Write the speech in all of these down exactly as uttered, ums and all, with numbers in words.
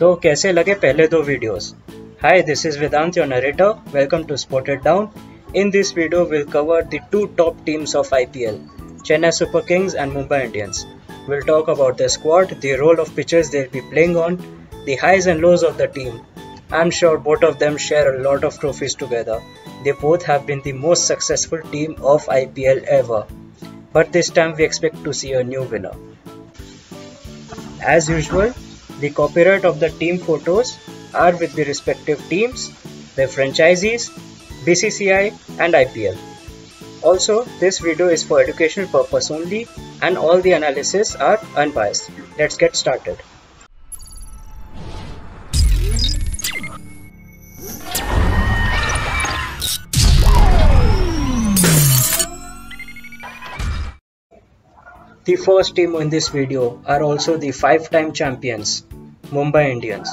तो कैसे लगे पहले दो videos? Hi, this is Vidant, your narrator. Welcome to Spotted Down. In this video, we'll cover the two top teams of I P L, Chennai Super Kings and Mumbai Indians. We'll talk about their squad, the role of pitches they'll be playing on, the highs and lows of the team. I'm sure both of them share a lot of trophies together. They both have been the most successful team of I P L ever. But this time, we expect to see a new winner. As usual, the copyright of the team photos are with the respective teams, their franchisees, B C C I and I P L. Also, this video is for educational purpose only and all the analysis are unbiased. Let's get started. The first team in this video are also the five-time champions, Mumbai Indians.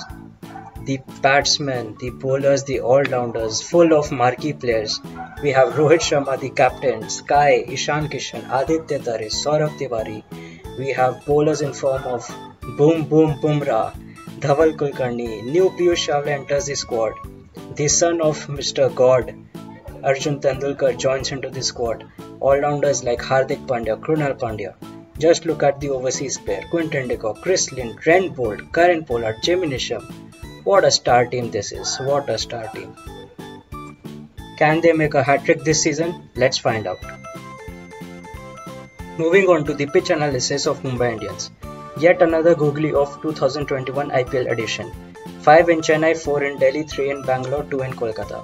The batsmen, the bowlers, the all-rounders, full of marquee players. We have Rohit Sharma, the captain, Sky, Ishan Kishan, Aditya Tare, Saurav Tiwari. We have bowlers in form of Boom Boom Bumrah, Dhawal Kulkarni. New Piyush Chawla enters the squad. The son of Mister God, Arjun Tendulkar, joins into the squad. All-rounders like Hardik Pandya, Krunal Pandya. Just look at the overseas pair, Quinten de Kock, Chris Lynn, Trent Boult, Kieron Pollard, Cheminesh. What a star team this is, what a star team. Can they make a hat-trick this season? Let's find out. Moving on to the pitch analysis of Mumbai Indians. Yet another googly of two thousand twenty-one I P L edition. five in Chennai, four in Delhi, three in Bangalore, two in Kolkata.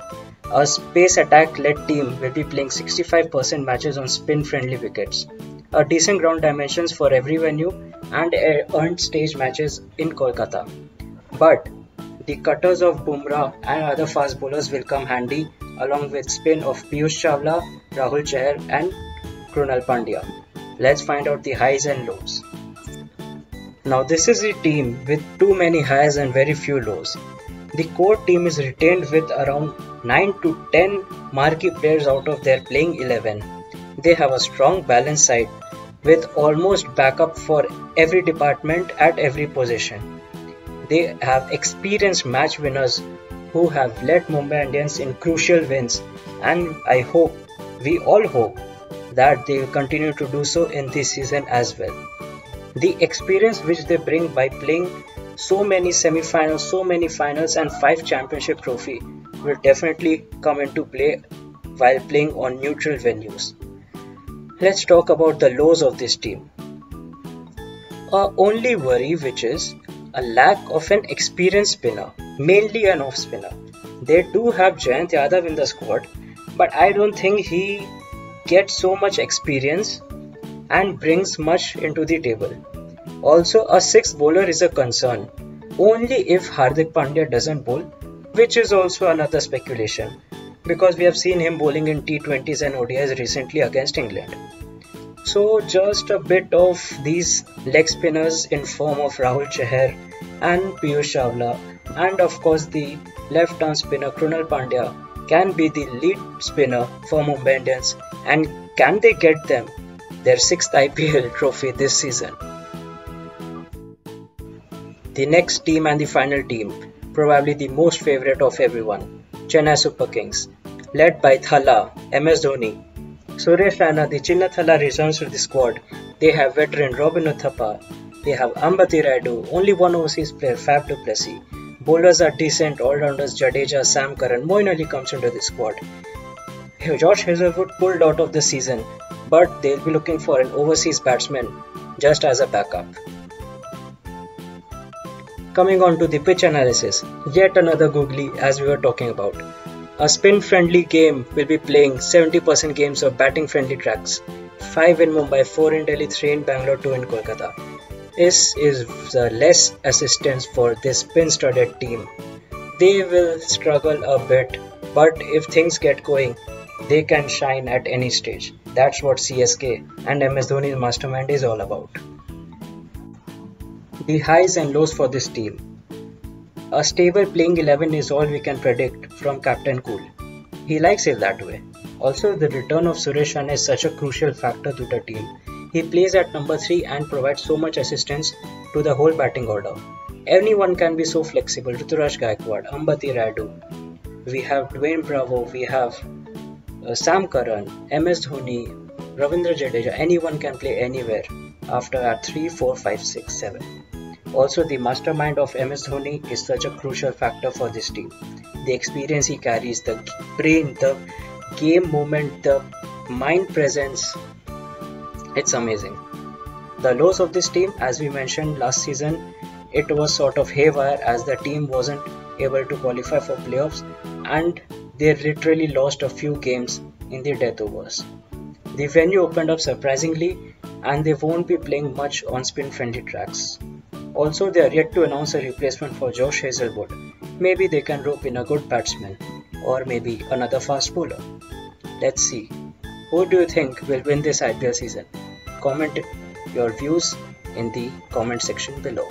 A space attack-led team will be playing sixty-five percent matches on spin-friendly wickets. A decent ground dimensions for every venue and earned stage matches in Kolkata. But the cutters of Bumrah and other fast bowlers will come handy along with spin of Piyush Chawla, Rahul Chahar and Krunal Pandya. Let's find out the highs and lows. Now this is a team with too many highs and very few lows. The core team is retained with around nine to ten marquee players out of their playing eleven. They have a strong balanced side with almost backup for every department at every position. They have experienced match winners who have led Mumbai Indians in crucial wins, and I hope, we all hope, that they will continue to do so in this season as well. The experience which they bring by playing so many semi-finals, so many finals and five championship trophy will definitely come into play while playing on neutral venues. Let's talk about the lows of this team. Our only worry, which is a lack of an experienced spinner, mainly an off spinner. They do have Jayant Yadav in the squad, but I don't think he gets so much experience and brings much into the table. Also, a sixth bowler is a concern, only if Hardik Pandya doesn't bowl, which is also another speculation, because we have seen him bowling in T twenties and O D Is recently against England. So just a bit of these leg spinners in form of Rahul Chahar and Piyush Chawla and of course the left arm spinner Krunal Pandya can be the lead spinner for Mumbai Indians, and can they get them their sixth I P L trophy this season? The next team and the final team, probably the most favourite of everyone, Chennai Super Kings, led by Thala, M S Dhoni. Suresh Raina, the Chinna Thala, returns to the squad. They have veteran Robin Uthappa. They have Ambati Rayudu, only one overseas player, Faf de Plessis. Bowlers are decent, all-rounders Jadeja, Sam Curran, Moeen Ali comes into the squad. Josh Hazlewood pulled out of the season, but they'll be looking for an overseas batsman just as a backup. Coming on to the pitch analysis, yet another googly as we were talking about. A spin-friendly game will be playing seventy percent games of batting-friendly tracks. five in Mumbai, four in Delhi, three in Bangalore, two in Kolkata. This is the less assistance for this spin-studded team. They will struggle a bit, but if things get going, they can shine at any stage. That's what C S K and M S Dhoni's mastermind is all about. The highs and lows for this team. A stable playing eleven is all we can predict from Captain Cool. He likes it that way. Also, the return of Suresh Raina is such a crucial factor to the team. He plays at number three and provides so much assistance to the whole batting order. Anyone can be so flexible. Rituraj Gaikwad, Ambati Rayudu, we have Dwayne Bravo, we have uh, Sam Curran, M S Dhoni, Ravindra Jadeja. Anyone can play anywhere after at three, four, five, six, seven. Also, the mastermind of M S Dhoni is such a crucial factor for this team. The experience he carries, the brain, the game movement, the mind presence, it's amazing. The lows of this team, as we mentioned last season, it was sort of haywire as the team wasn't able to qualify for playoffs and they literally lost a few games in the death overs. The venue opened up surprisingly and they won't be playing much on spin-friendly tracks. Also, they are yet to announce a replacement for Josh Hazlewood. Maybe they can rope in a good batsman or maybe another fast bowler. Let's see. Who do you think will win this I P L season? Comment your views in the comment section below.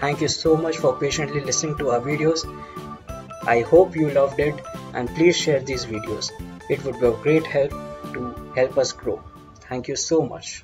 Thank you so much for patiently listening to our videos. I hope you loved it and please share these videos. It would be of great help to help us grow. Thank you so much.